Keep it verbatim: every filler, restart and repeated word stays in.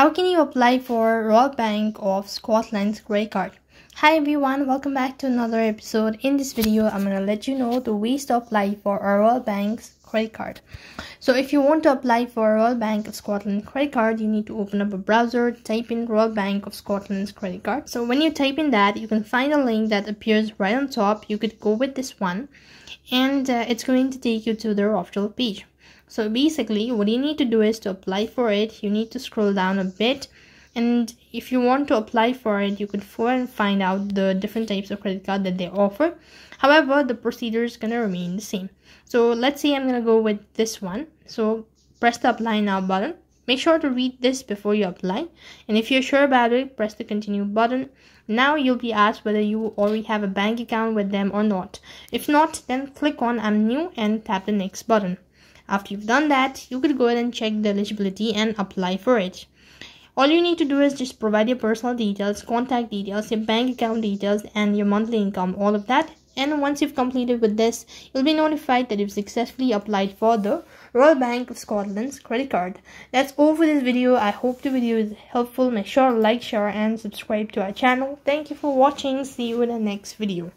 How can you apply for Royal Bank of Scotland's credit card? Hi everyone, welcome back to another episode. In this video, I'm gonna let you know the ways to apply for a Royal Bank's credit card. So if you want to apply for a Royal Bank of Scotland credit card, you need to open up a browser, type in Royal Bank of Scotland's credit card. So when you type in that, you can find a link that appears right on top. You could go with this one, and uh, it's going to take you to their official page. So basically, what you need to do is to apply for it. You need to scroll down a bit, and if you want to apply for it, you could go and find out the different types of credit card that they offer. However, the procedure is going to remain the same. So let's say I'm going to go with this one. So press the apply now button. Make sure to read this before you apply, and if you're sure about it, press the continue button. Now you'll be asked whether you already have a bank account with them or not. If not, then click on I'm new and tap the next button. After you've done that, you could go ahead and check the eligibility and apply for it. All you need to do is just provide your personal details, contact details, your bank account details, and your monthly income, all of that. And once you've completed with this, you'll be notified that you've successfully applied for the Royal Bank of Scotland's credit card. That's all for this video. I hope the video is helpful. Make sure to like, share, and subscribe to our channel. Thank you for watching. See you in the next video.